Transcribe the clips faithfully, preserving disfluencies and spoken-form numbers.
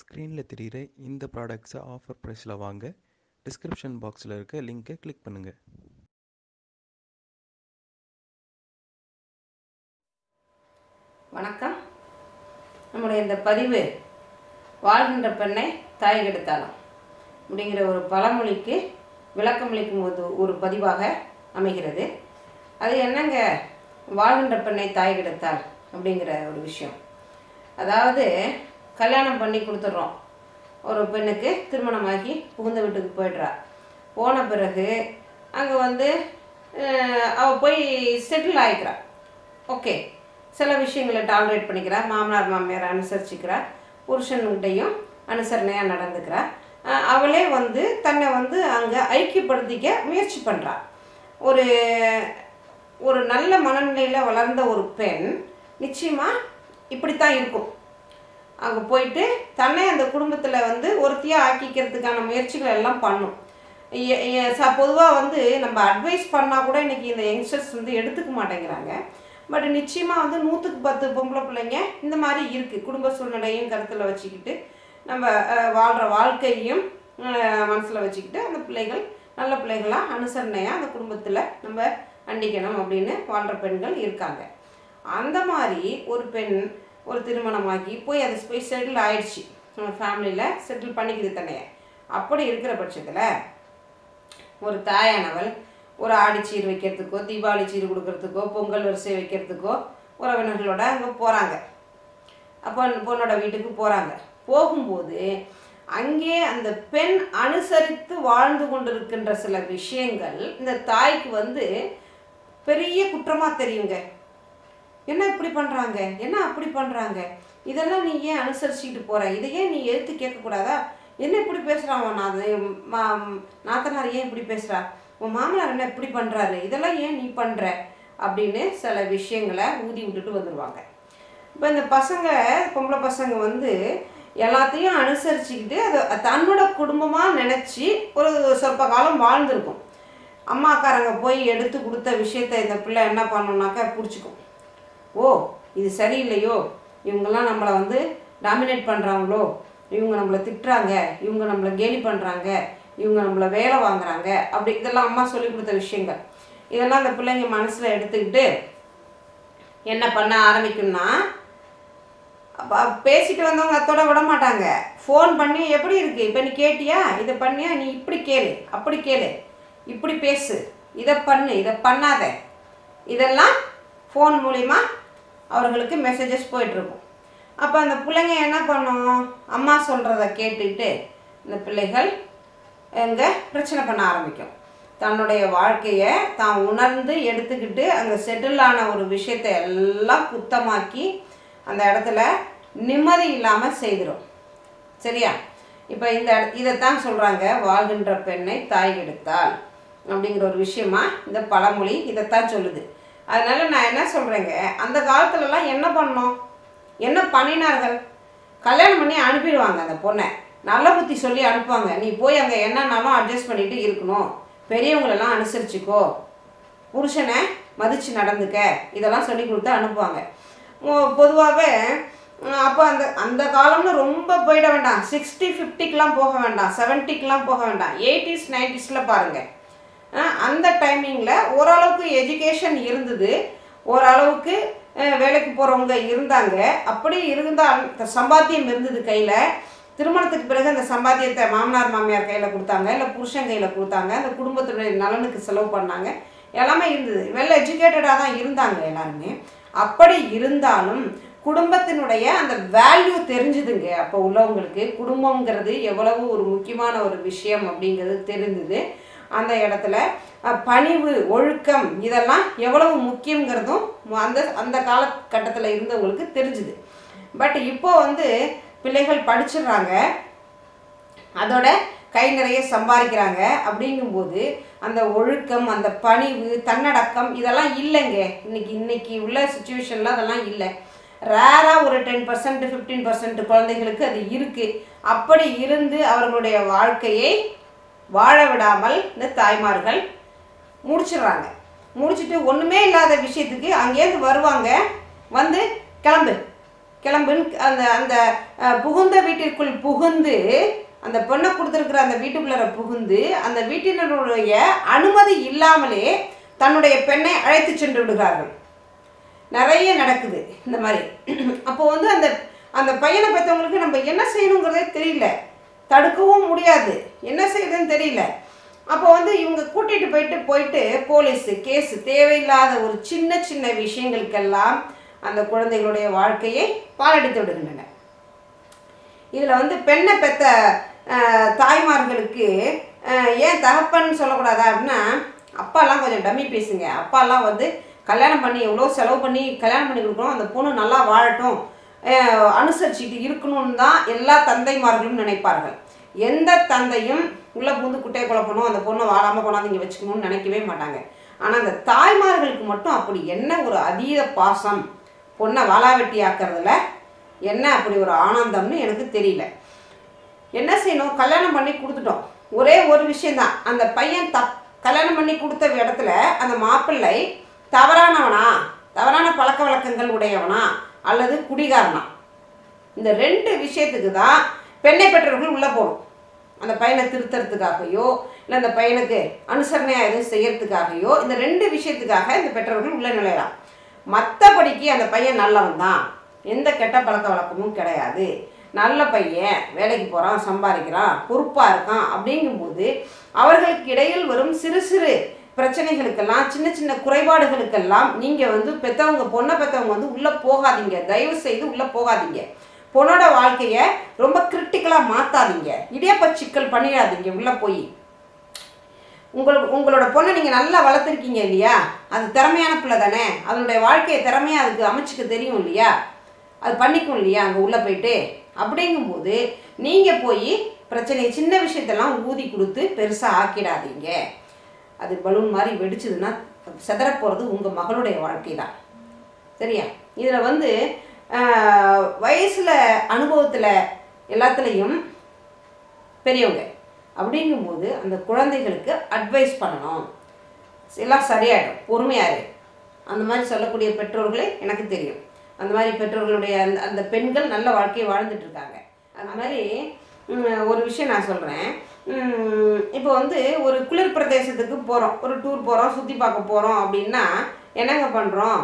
ஸ்க்ரீனில் தெரிகிற இந்த ப்ராடக்ட்ஸை ஆஃபர் ப்ரைஸில் வாங்க டிஸ்கிரிப்ஷன் பாக்ஸில் இருக்க லிங்கை கிளிக் பண்ணுங்கள். வணக்கம். நம்முடைய இந்த பதிவு வாழ்கின்ற பெண்ணை தாய் கெடுத்தாளாம் அப்படிங்கிற ஒரு பழமொழிக்கு விளக்கமளிக்கும் போது ஒரு பதிவாக அமைகிறது. அது என்னங்க, வாழ்கின்ற பெண்ணை தாய் கெடுத்தாள் அப்படிங்கிற ஒரு விஷயம். அதாவது கல்யாணம் பண்ணி கொடுத்துட்றோம் ஒரு பெண்ணுக்கு, திருமணமாகி புகுந்த வீட்டுக்கு போய்ட்றா. போன பிறகு அங்கே வந்து அவள் போய் செட்டில் ஆகிக்கிறா. ஓகே, சில விஷயங்களை டாலரேட் பண்ணிக்கிறா, மாமனார் மாமியாரை அனுசரிச்சுக்கிறா, புருஷன்கிட்டையும் அனுசரணையாக நடந்துக்கிறா. அவளே வந்து தன்னை வந்து அங்கே ஐக்கியப்படுத்திக்க முயற்சி பண்ணுறா. ஒரு ஒரு நல்ல மனநிலையில் வளர்ந்த ஒரு பெண் நிச்சயமாக இப்படி தான் இருக்கும். அங்கே போயிட்டு தன்னை அந்த குடும்பத்தில் வந்து ஒருத்தியாக ஆக்கிக்கிறதுக்கான முயற்சிகள் எல்லாம் பண்ணும். பொதுவாக வந்து நம்ம அட்வைஸ் பண்ணால் கூட இன்றைக்கி இந்த யங்ஸ்டர்ஸ் வந்து எடுத்துக்க மாட்டேங்கிறாங்க. பட் நிச்சயமாக வந்து நூற்றுக்கு பத்து பொம்பளை பிள்ளைங்க இந்த மாதிரி இருக்குது. குடும்ப சூழ்நிலையும் கருத்தில் வச்சுக்கிட்டு நம்ம வாழ்கிற வாழ்க்கையும் மனசில் வச்சுக்கிட்டு அந்த பிள்ளைகள் நல்ல பிள்ளைகளாக அனுசரணையாக அந்த குடும்பத்தில் நம்ம அண்டிக்கணும் அப்படின்னு வாழ்கிற பெண்கள் இருக்காங்க. அந்த மாதிரி ஒரு பெண் ஒரு திருமணமாகி போய் அது போய் செட்டில் ஆயிடுச்சு, நம்ம ஃபேமிலியில் செட்டில் பண்ணிக்கிது தன்னையே. அப்படி இருக்கிற பட்சத்தில் ஒரு தாயானவள் ஒரு ஆடிச்சீர் வைக்கிறதுக்கோ, தீபாவளி சீர் கொடுக்கறதுக்கோ, பொங்கல் வரிசை வைக்கிறதுக்கோ உறவினர்களோட அங்கே போகிறாங்க. அப்போ பொண்ணோட வீட்டுக்கு போகிறாங்க. போகும்போது அங்கே அந்த பெண் அனுசரித்து வாழ்ந்து கொண்டிருக்கின்ற சில விஷயங்கள் இந்த தாய்க்கு வந்து பெரிய குற்றமாக தெரியுங்க. என்ன இப்படி பண்ணுறாங்க, என்ன அப்படி பண்ணுறாங்க, இதெல்லாம் நீ ஏன் அனுசரிச்சுக்கிட்டு போகிற, இதை ஏன் நீ எடுத்து கேட்கக்கூடாதா, என்ன இப்படி பேசுகிறான் உன் நாத மா நாத்தனார் ஏன் இப்படி பேசுகிறா, உன் மாமனார் என்ன இப்படி பண்ணுறாரு, இதெல்லாம் ஏன் நீ பண்ணுற அப்படின்னு சில விஷயங்களை ஊதி விட்டுட்டு வந்துடுவாங்க. இப்போ இந்த பசங்க பொம்பளை பசங்க வந்து எல்லாத்தையும் அனுசரிச்சுக்கிட்டு அதை தன்னோட குடும்பமாக நினச்சி ஒரு சொற்ப காலம் வாழ்ந்துருக்கும். அம்மாக்காரங்க போய் எடுத்து கொடுத்த விஷயத்தை இந்த பிள்ளை என்ன பண்ணணுன்னாக்கா பிடிச்சிக்கும். ஓ, இது சரியில்லையோ, இவங்கெல்லாம் நம்மளை வந்து டாமினேட் பண்ணுறாங்களோ, இவங்க நம்மளை திட்டுறாங்க, இவங்க நம்மளை கேலி பண்ணுறாங்க, இவங்க நம்மளை வேலை வாங்குறாங்க, அப்படி இதெல்லாம் அம்மா சொல்லி கொடுத்த விஷயங்கள் இதெல்லாம் அந்த பிள்ளைங்க மனசில் எடுத்துக்கிட்டு என்ன பண்ண ஆரம்பிக்கும்னா, பேசிட்டு வந்தவங்க அத்தோட விட மாட்டாங்க. ஃபோன் பண்ணி எப்படி இருக்குது, இப்போ நீ கேட்டியா, இதை பண்ணியா, நீ இப்படி கேளு, அப்படி கேளு, இப்படி பேசு, இதை பண்ணு, இதை பண்ணாத, இதெல்லாம் ஃபோன் மூலிமா அவர்களுக்கு மெசேஜஸ் போயிட்டுருக்கும். அப்போ அந்த பிள்ளைங்க என்ன பண்ணும், அம்மா சொல்கிறத கேட்டுக்கிட்டு இந்த பிள்ளைகள் அங்கே பிரச்சனை பண்ண ஆரம்பிக்கும். தன்னுடைய வாழ்க்கையை தான் உணர்ந்து எடுத்துக்கிட்டு அங்கே செட்டிலான ஒரு விஷயத்தை எல்லாம் குத்தமாக்கி அந்த இடத்துல நிம்மதி இல்லாமல் செய்திடும். சரியா? இப்போ இந்த இதைத்தான் சொல்கிறாங்க, வாழ்கின்ற பெண்ணை தாய் கெடுத்தாள் அப்படிங்கிற ஒரு விஷயமா இந்த பழமொழி இதைத்தான் சொல்லுது. அதனால் நான் என்ன சொல்கிறேங்க, அந்த காலத்துலலாம் என்ன பண்ணோம், என்ன பண்ணினார்கள், கல்யாணம் பண்ணி அனுப்பிடுவாங்க. அந்த பொண்ணை நல்ல புத்தி சொல்லி அனுப்புவாங்க. நீ போய் அங்கே என்னன்னாலும் அட்ஜஸ்ட் பண்ணிட்டு இருக்கணும், பெரியவங்களெல்லாம் அனுசரிச்சுக்கோ, புருஷனை மதித்து நடந்துக்க, இதெல்லாம் சொல்லி கொடுத்து அனுப்புவாங்க. பொதுவாகவே அப்போ அந்த அந்த காலம்னு ரொம்ப போயிட வேண்டாம், சிக்ஸ்டி ஃபிஃப்டிக்கெலாம் போக வேண்டாம், செவன்ட்டிக்கெலாம் போக வேண்டாம், எயிட்டிஸ் நைன்ட்டிஸில் பாருங்கள். அந்த டைமிங்கில் ஓரளவுக்கு எஜுகேஷன் இருந்தது, ஓரளவுக்கு வேலைக்கு போகிறவங்க இருந்தாங்க. அப்படி இருந்தால் சம்பாத்தியம் இருந்தது கையில். திருமணத்துக்கு பிறகு அந்த சம்பாத்தியத்தை மாமனார் மாமியார் கையில் கொடுத்தாங்க, இல்லை புருஷன் கையில் கொடுத்தாங்க, அந்த குடும்பத்தினுடைய நலனுக்கு செலவு பண்ணாங்க, எல்லாமே இருந்தது. வெல் எஜுகேட்டடாக தான் இருந்தாங்க எல்லாருமே. அப்படி இருந்தாலும் குடும்பத்தினுடைய அந்த வேல்யூ தெரிஞ்சுதுங்க. அப்போ உள்ளவங்களுக்கு குடும்பங்கிறது எவ்வளவு ஒரு முக்கியமான ஒரு விஷயம் அப்படிங்கிறது தெரிந்தது. அந்த இடத்துல பணிவு, ஒழுக்கம் இதெல்லாம் எவ்வளவு முக்கியங்கிறதும் அந்த அந்த காலகட்டத்தில் இருந்தவங்களுக்கு தெரிஞ்சுது. பட் இப்போ வந்து பிள்ளைகள் படிச்சிடுறாங்க, அதோட கை நிறைய சம்பாதிக்கிறாங்க. அப்படிங்கும்போது அந்த ஒழுக்கம், அந்த பணிவு, தன்னடக்கம் இதெல்லாம் இல்லைங்க. இன்னைக்கு இன்னைக்கு உள்ள சுச்சுவேஷன்லாம் அதெல்லாம் இல்லை. ரேராக ஒரு டென் பர்சன்ட் ஃபிஃப்டீன் பர்சன்ட் குழந்தைகளுக்கு அது இருக்குது. அப்படி இருந்து அவர்களுடைய வாழ்க்கையை வாழ விடாமல் இந்த தாய்மார்கள் முடிச்சிடுறாங்க. முடிச்சுட்டு ஒன்றுமே இல்லாத விஷயத்துக்கு அங்கேருந்து வருவாங்க, வந்து கிளம்பு கிளம்புன்னு அந்த அந்த புகுந்த வீட்டிற்குள் புகுந்து அந்த பொண்ணை கொடுத்துருக்குற அந்த வீட்டுக்குள்ளே புகுந்து அந்த வீட்டினருடைய அனுமதி இல்லாமலே தன்னுடைய பெண்ணை அழைத்து சென்று விடுகிறார்கள். நிறைய நடக்குது இந்த மாதிரி. அப்போ வந்து அந்த அந்த பையனை பார்த்தவங்களுக்கு நம்ம என்ன செய்யணுங்கிறதே தெரியல, தடுக்கவும் முடியாது, என்ன செய்யுதுன்னு தெரியல. அப்போ வந்து இவங்க கூட்டிகிட்டு போயிட்டு போயிட்டு போலீஸு கேஸு, தேவையில்லாத ஒரு சின்ன சின்ன விஷயங்களுக்கெல்லாம் அந்த குழந்தைகளுடைய வாழ்க்கையை பாலடித்து விடுகின்றன. இதில் வந்து பெண்ணை பெற்ற தாய்மார்களுக்கு ஏன் தகப்பன்னு சொல்லக்கூடாதா அப்படின்னா, அப்பாலாம் கொஞ்சம் டம்மி பேசுங்க, அப்பாலாம் வந்து கல்யாணம் பண்ணி எவ்வளோ செலவு பண்ணி கல்யாணம் பண்ணி கொடுக்கணும், அந்த பொண்ணு நல்லா வாழட்டும், அனுசரிச்சுட்டு இருக்கணும்னு தான் எல்லா தந்தைமார்களும் நினைப்பார்கள். எந்த தந்தையும் உள்ளே பூந்து குட்டையை குழப்பணும், அந்த பொண்ணை வாழாமல் கொண்டாந்து இங்கே வச்சுக்கணும்னு நினைக்கவே மாட்டாங்க. ஆனால் அந்த தாய்மார்களுக்கு மட்டும் அப்படி என்ன ஒரு அதீத பாசம், பொண்ணை வாழாவெட்டி ஆக்கிறதுல என்ன அப்படி ஒரு ஆனந்தம்னு எனக்கு தெரியல. என்ன செய்யணும், கல்யாணம் பண்ணி கொடுத்துட்டோம், ஒரே ஒரு விஷயந்தான், அந்த பையன் தப் கல்யாணம் பண்ணி கொடுத்த இடத்துல அந்த மாப்பிள்ளை தவறானவனா, தவறான பழக்க வழக்கங்கள் உடையவனா அல்லது குடிகாரனா, இந்த ரெண்டு விஷயத்துக்கு தான் பெண்ணை பெற்றவர்கள் உள்ளே போகணும். அந்த பையனை திருத்தறதுக்காகையோ இல்லை அந்த பையனுக்கு அனுசரணையாக எதுவும் செய்யறதுக்காகையோ இந்த ரெண்டு விஷயத்துக்காக இந்த பெற்றவர்கள் உள்ளே நுழையலாம். மற்றபடிக்கு அந்த பையன் நல்லவன் தான், எந்த கெட்ட பழக்க வழக்கமும் கிடையாது, நல்ல பையன், வேலைக்கு போகிறான், சம்பாதிக்கிறான், பொறுப்பாக இருக்கான் அப்படிங்கும்போது அவர்களுக்கு இடையில் வரும் சிறு சிறு பிரச்சனைகளுக்கெல்லாம், சின்ன சின்ன குறைபாடுகளுக்கெல்லாம் நீங்கள் வந்து பெற்றவங்க பொண்ணை பெற்றவங்க வந்து உள்ளே போகாதீங்க, தயவு செய்து உள்ளே போகாதீங்க. பொண்ணோட வாழ்க்கையை ரொம்ப கிரிட்டிக்கலாக மாற்றாதீங்க, இடியப்ப சிக்கல் பண்ணிடாதீங்க. உள்ளே போய் உங்களுக்கு உங்களோட பொண்ணை நீங்கள் நல்லா வளர்த்துருக்கீங்க இல்லையா, அது திறமையான பிள்ளை தானே, அதனுடைய வாழ்க்கையை திறமையாக அதுக்கு அமைச்சிக்க தெரியும் இல்லையா, அது பண்ணிக்கும் இல்லையா அங்கே உள்ளே போயிட்டு, அப்படிங்கும்போது நீங்கள் போய் பிரச்சனையை சின்ன விஷயத்தெல்லாம் ஊதி கொடுத்து பெருசாக ஆக்கிடாதீங்க. அது பலூன் மாதிரி வெடிச்சதுன்னா செதறப்போகிறது உங்கள் மகளுடைய வாழ்க்கை தான், சரியா? இதில் வந்து வயசில் அனுபவத்தில் எல்லாத்துலேயும் பெரியவங்க அப்படிங்கும்போது அந்த குழந்தைகளுக்கு அட்வைஸ் பண்ணணும், எல்லாம் சரியாயிடும், பொறுமையாரு, அந்த மாதிரி சொல்லக்கூடிய பெற்றோர்களே எனக்கு தெரியும். அந்த மாதிரி பெற்றோர்களுடைய அந்த அந்த பெண்கள் நல்ல வாழ்க்கையை வாழ்ந்துட்டு இருக்காங்க. அந்த மாதிரி ஒரு விஷயம் நான் சொல்கிறேன். இப்போ வந்து ஒரு குளிர் பிரதேசத்துக்கு போகிறோம், ஒரு டூர் போகிறோம், சுற்றி பார்க்க போகிறோம் அப்படின்னா என்னங்க பண்ணுறோம்,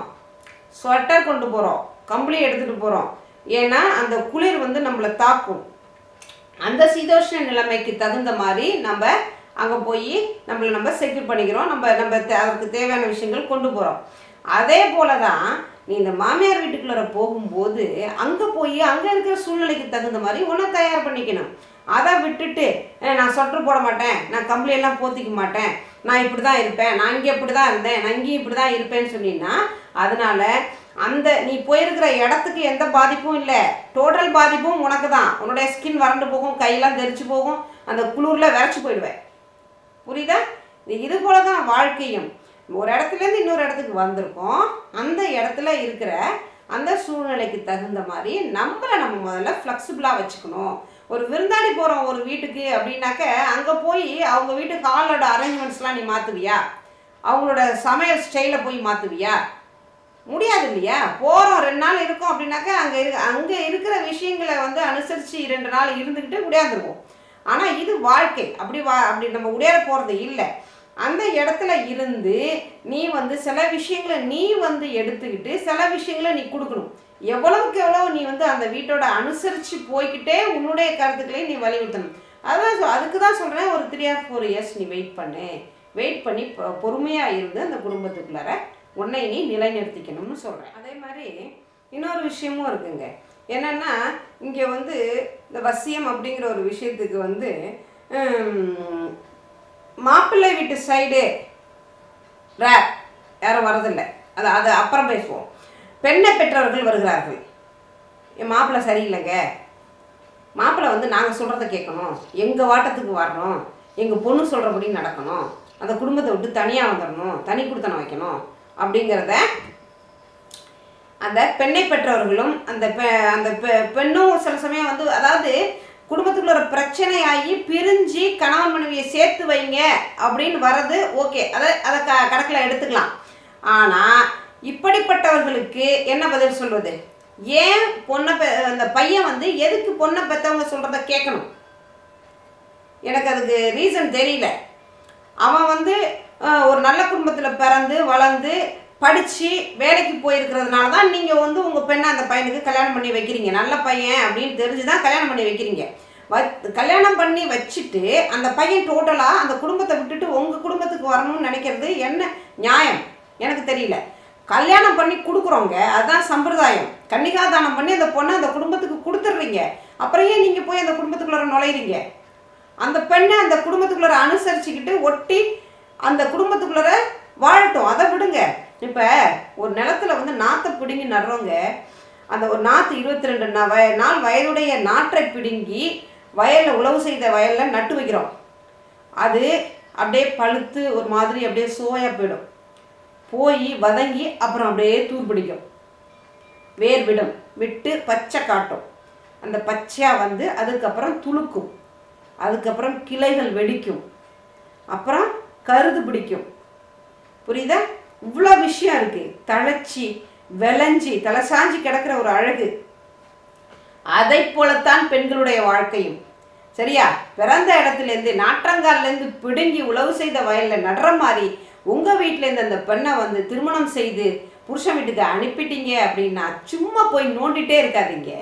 ஸ்வெட்டர் கொண்டு போகிறோம், கம்பளி எடுத்துகிட்டு போகிறோம். ஏன்னா அந்த குளிர் வந்து நம்மளை தாக்கும். அந்த சீதோஷ்ண நிலைமைக்கு தகுந்த மாதிரி நம்ம அங்கே போய் நம்மளை நம்ம செக்யூர் பண்ணிக்கிறோம், நம்ம நம்ம அதற்கு தேவையான விஷயங்கள் கொண்டு போகிறோம். அதே போல தான் நீ இந்த மாமியார் வீட்டுக்குள்ளே போகும்போது அங்கே போய் அங்கே இருக்கிற சூழ்நிலைக்கு தகுந்த மாதிரி ஒன்றை தயார் பண்ணிக்கணும். அதை விட்டுட்டு நான் சொட்டர் போட மாட்டேன், நான் கம்பளியெல்லாம் போத்திக்க மாட்டேன், நான் இப்படி தான் இருப்பேன், நான் இங்கே இப்படி தான் இருந்தேன், நான் இங்கேயும் இப்படி தான் இருப்பேன்னு சொன்னீங்கன்னா அதனால் அந்த நீ போயிருக்கிற இடத்துக்கு எந்த பாதிப்பும் இல்லை, டோட்டல் பாதிப்பும் உனக்கு தான். உன்னுடைய ஸ்கின் வறண்டு போகும், கையெல்லாம் தெரிச்சு போகும், அந்த குளிரில் விரைச்சி போயிடுவேன், புரியுதா? இது போல தான் வாழ்க்கையும். ஒரு இடத்துலேருந்து இன்னொரு இடத்துக்கு வந்திருக்கோம், அந்த இடத்துல இருக்கிற அந்த சூழ்நிலைக்கு தகுந்த மாதிரி நம்மளை நம்ம முதல்ல ஃப்ளெக்சிபிளாக வச்சுக்கணும். ஒரு விருந்தாளி போகிறோம் ஒரு வீட்டுக்கு அப்படின்னாக்க அங்கே போய் அவங்க வீட்டு ஹாலோட அரேஞ்ச்மெண்ட்ஸ்லாம் நீ மாற்றுவியா, அவங்களோட சமையல் ஸ்டைலை போய் மாற்றுவியா, முடியாது இல்லையா? போகிறோம் ரெண்டு நாள் இருக்கும் அப்படின்னாக்க அங்கே இரு அங்கே இருக்கிற விஷயங்களை வந்து அனுசரித்து ரெண்டு நாள் இருந்துக்கிட்டு உடையாந்துருவோம். ஆனால் இது வாழ்க்கை, அப்படி வா அப்படி நம்ம உடையார போகிறது இல்லை. அந்த இடத்துல இருந்து நீ வந்து சில விஷயங்களை நீ வந்து எடுத்துக்கிட்டு சில விஷயங்களை நீ கொடுக்கணும். எவ்வளவுக்கு எவ்வளவு நீ வந்து அந்த வீட்டோட அனுசரித்து போய்கிட்டே உன்னுடைய கருத்துக்களையும் நீ வலியுறுத்தணும். அதான் அதுக்கு தான் சொல்கிறேன், ஒரு த்ரீ ஆர் ஃபோர் இயர்ஸ் நீ வெயிட் பண்ணு, வெயிட் பண்ணி பொறுமையாக இருந்து அந்த குடும்பத்துக்குள்ளார உன்னை நீ நிலைநிறுத்திக்கணும்னு சொல்கிறேன். அதே மாதிரி இன்னொரு விஷயமும் இருக்குங்க, என்னென்னா இங்கே வந்து இந்த வசியம் அப்படிங்கிற ஒரு விஷயத்துக்கு வந்து மாப்பிள்ளை வீட்டு சைடு ரேர் யாரும் வரதில்லை, அது அது அப்புறம் பேசுவோம். பெண்ணை பெற்றவர்கள் வருகிறார்கள், என் மாப்பிள்ளை சரியில்லைங்க, மாப்பிள்ளை வந்து நாங்கள் சொல்கிறத கேட்கணும், எங்கள் வாட்டத்துக்கு வரணும், எங்கள் பொண்ணு சொல்கிறபடி நடக்கணும், அந்த குடும்பத்தை விட்டு தனியாக வந்துடணும், தனி குடுத்தனம் வைக்கணும் அப்படிங்கிறத அந்த பெண்ணை பெற்றவர்களும் அந்த பெ அந்த பெ பெண்ணும் சில சமயம் வந்து, அதாவது குடும்பத்துக்குள்ள ஒரு பிரச்சனையாகி பிரிஞ்சு கணவன் மனைவியை சேர்த்து வைங்க அப்படின்னு வர்றது ஓகே, அதை அதை க கணக்கில் எடுத்துக்கலாம். ஆனால் இப்படிப்பட்டவர்களுக்கு என்ன பதில் சொல்வது, ஏன் பொண்ண அந்த பையன் வந்து எதுக்கு பொண்ண பெற்றவங்க சொல்றத கேட்கணும். எனக்கு அதுக்கு ரீசன் தெரியல. அவன் வந்து ஒரு நல்ல குடும்பத்துல பிறந்து வளர்ந்து படிச்சு வேலைக்கு போயிருக்கிறதுனால தான் நீங்க வந்து உங்க பெண்ணை அந்த பையனுக்கு கல்யாணம் பண்ணி வைக்கிறீங்க. நல்ல பையன் அப்படின்னு தெரிஞ்சு தான் கல்யாணம் பண்ணி வைக்கிறீங்க. கல்யாணம் பண்ணி வச்சுட்டு அந்த பையன் டோட்டலா அந்த குடும்பத்தை விட்டுட்டு உங்க குடும்பத்துக்கு வரணும்னு நினைக்கிறது என்ன நியாயம்? எனக்கு தெரியல. கல்யாணம் பண்ணி கொடுக்குறோங்க, அதுதான் சம்பிரதாயம். கன்னிகாதானம் பண்ணி அந்த பொண்ணை அந்த குடும்பத்துக்கு கொடுத்துட்றீங்க. அப்புறம் ஏன் நீங்கள் போய் அந்த குடும்பத்துக்குள்ளே நுழையிறீங்க? அந்த பெண்ணை அந்த குடும்பத்துக்குள்ளே அனுசரிச்சுக்கிட்டு ஒட்டி அந்த குடும்பத்துக்குள்ளே வாழட்டும், அதை விடுங்க. இப்போ ஒரு நிலத்தில் வந்து நாற்றை பிடுங்கி நடுறோங்க. அந்த ஒரு நாற்று இருபத்தி ரெண்டு நா வய நாள் வயதுடைய நாற்றை பிடுங்கி வயலில் உழவு செய்த வயலில் நட்டு வைக்கிறோம். அது அப்படியே பழுத்து ஒரு மாதிரி அப்படியே சோயா போயிடும், போய் வதங்கி அப்புறம் அப்படியே தூர் பிடிக்கும், வேர் விடும், விட்டு பச்சை காட்டும். அந்த பச்சையாக வந்து அதுக்கப்புறம் துளுக்கும், அதுக்கப்புறம் கிளைகள் வெடிக்கும், அப்புறம் கருது பிடிக்கும். புரியுதா? இவ்வளோ விஷயம் இருக்குது. தழைச்சி விளைஞ்சி தலை சாஞ்சி கிடக்கிற ஒரு அழகு. அதை போலத்தான் பெண்களுடைய வாழ்க்கையும். சரியா? பிறந்த இடத்துலேருந்து நாற்றங்கால்லேருந்து பிடுங்கி உழவு செய்த வயலில் நடுற மாதிரி உங்கள் வீட்டிலேருந்து அந்த பெண்ணை வந்து திருமணம் செய்து புருஷன் வீட்டுக்கு அனுப்பிட்டீங்க அப்படின்னா சும்மா போய் நோண்டிகிட்டே இருக்காதீங்க.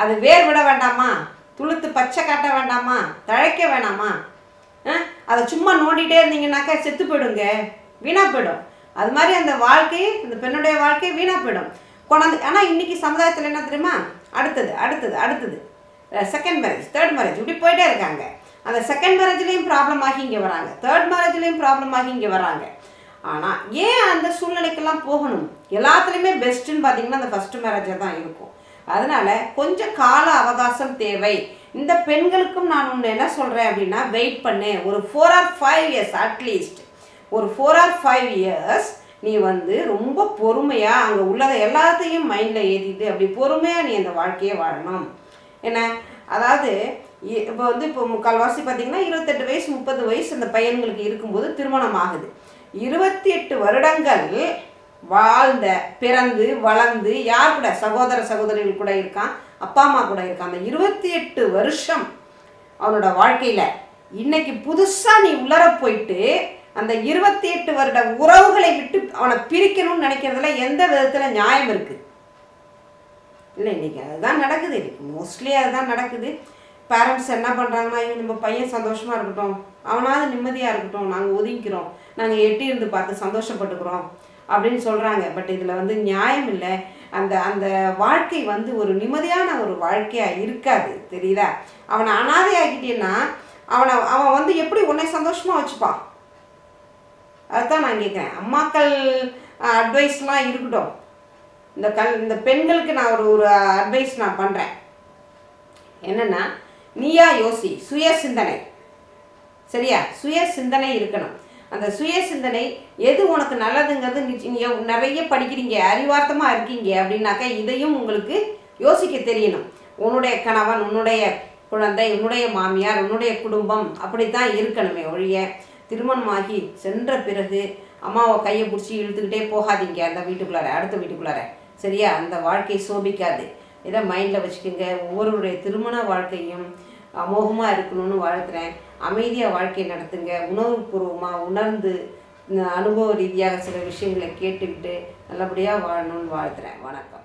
அது வேர் விட வேண்டாமா? துளுத்து பச்சை காட்ட வேண்டாமா? தழைக்க வேணாமா? அதை சும்மா நோண்டிகிட்டே இருந்தீங்கன்னாக்கா செத்து போயிடுங்க, வீணாக போயிடும். அது மாதிரி அந்த வாழ்க்கை, அந்த பெண்ணுடைய வாழ்க்கை வீணாக போயிடும். கொண்டாந்து ஆனால் இன்றைக்கி சமுதாயத்தில் என்ன தெரியுமா? அடுத்தது அடுத்தது அடுத்தது செகண்ட் மேரேஜ், தேர்ட் மேரேஜ் இப்படி போயிட்டே இருக்காங்க. அந்த செகண்ட் மேரேஜ்லேயும் ப்ராப்ளம் ஆகி இங்கே வராங்க, தேர்ட் மேரேஜ்லேயும் ப்ராப்ளம் ஆகி இங்கே வராங்க. ஆனால் ஏன் அந்த சூழ்நிலைக்கெல்லாம் போகணும்? எல்லாத்துலேயுமே பெஸ்ட்டுன்னு பார்த்தீங்கன்னா அந்த ஃபஸ்ட்டு மேரேஜாக தான் இருக்கும். அதனால் கொஞ்சம் கால அவகாசம் தேவை. இந்த பெண்களுக்கும் நான் ஒன்று என்ன சொல்கிறேன் அப்படின்னா, வெயிட் பண்ணு. ஒரு four or five years at least ஒரு ஃபோர் ஆர் ஃபைவ் இயர்ஸ் நீ வந்து ரொம்ப பொறுமையாக அங்கே உள்ளதை எல்லாத்தையும் மைண்டில் ஏற்றிட்டு அப்படி பொறுமையாக நீ அந்த வாழ்க்கையை வாழணும். என்ன அதாவது இப்போ வந்து இப்போ முக்கால்வாசி பார்த்திங்கன்னா இருபத்தெட்டு வயசு முப்பது வயசு அந்த பையன்களுக்கு இருக்கும்போது திருமணம் ஆகுது. இருபத்தி எட்டு வருடங்கள் வாழ்ந்த பிறந்து வளர்ந்து யார் கூட? சகோதர சகோதரிகள் கூட இருக்கான், அப்பா அம்மா கூட இருக்கான். அந்த இருபத்தி எட்டு வருஷம் அவனோட வாழ்க்கையில் இன்னைக்கு புதுசாக நீ உலர போயிட்டு அந்த இருபத்தி எட்டு வருட உறவுகளை விட்டு அவனை பிரிக்கணும்னு நினைக்கிறதுல எந்த விதத்தில் நியாயம் இருக்குது? இல்லை, இன்றைக்கி அதுதான் நடக்குது. இன்றைக்கி மோஸ்ட்லி அதுதான் நடக்குது. பேரண்ட்ஸ் என்ன பண்ணுறாங்கன்னா, நம்ம பையன் சந்தோஷமாக இருக்கட்டும், அவனாவது நிம்மதியாக இருக்கட்டும், நாங்கள் ஒதுங்கிறோம், நாங்கள் எட்டி இருந்து பார்த்து சந்தோஷப்பட்டுக்கிறோம் அப்படின்னு சொல்கிறாங்க. பட் இதில் வந்து நியாயம் இல்லை. அந்த அந்த வாழ்க்கை வந்து ஒரு நிம்மதியான ஒரு வாழ்க்கையாக இருக்காது. தெரியுதா? அவனை அனாதை ஆகிட்டேன்னா அவனை அவன் வந்து எப்படி உன்னை சந்தோஷமாக வச்சுப்பான்? அதுதான் நான் கேட்குறேன். அம்மாக்கள் அட்வைஸ்லாம் இருக்கட்டும், இந்த கல் இந்த பெண்களுக்கு நான் ஒரு ஒரு அட்வைஸ் நான் பண்ணுறேன். என்னென்னா, நீயா யோசி, சுய சிந்தனை. சரியா? சுய சிந்தனை இருக்கணும். அந்த சுய சிந்தனை எது உனக்கு நல்லதுங்கிறது. நீங்கள் நிறைய படிக்கிறீங்க, அறிவார்த்தமாக இருக்கீங்க அப்படின்னாக்கா இதையும் உங்களுக்கு யோசிக்க தெரியணும். உன்னுடைய கணவன், உன்னுடைய குழந்தை, உன்னுடைய மாமியார், உன்னுடைய குடும்பம் அப்படி தான் இருக்கணுமே ஒழிய திருமணமாகி சென்ற பிறகு அம்மாவை கையை பிடிச்சி இழுத்துக்கிட்டே போகாதீங்க அந்த வீட்டுக்குள்ளார, அடுத்த வீட்டுக்குள்ளார. சரியா? அந்த வாழ்க்கை சோபிக்காது. இதை மைண்டில் வச்சுக்கோங்க. ஒவ்வொருடைய திருமண வாழ்க்கையும் அமோகமாக இருக்கணும்னு வாழ்த்துறேன். அமைதியாக வாழ்க்கையை நடத்துங்க. உணர்வுபூர்வமாக உணர்ந்து அனுபவ ரீதியாக சில விஷயங்களை கேட்டுக்கிட்டு நல்லபடியாக வாழணும்னு வாழ்த்துறேன். வணக்கம்.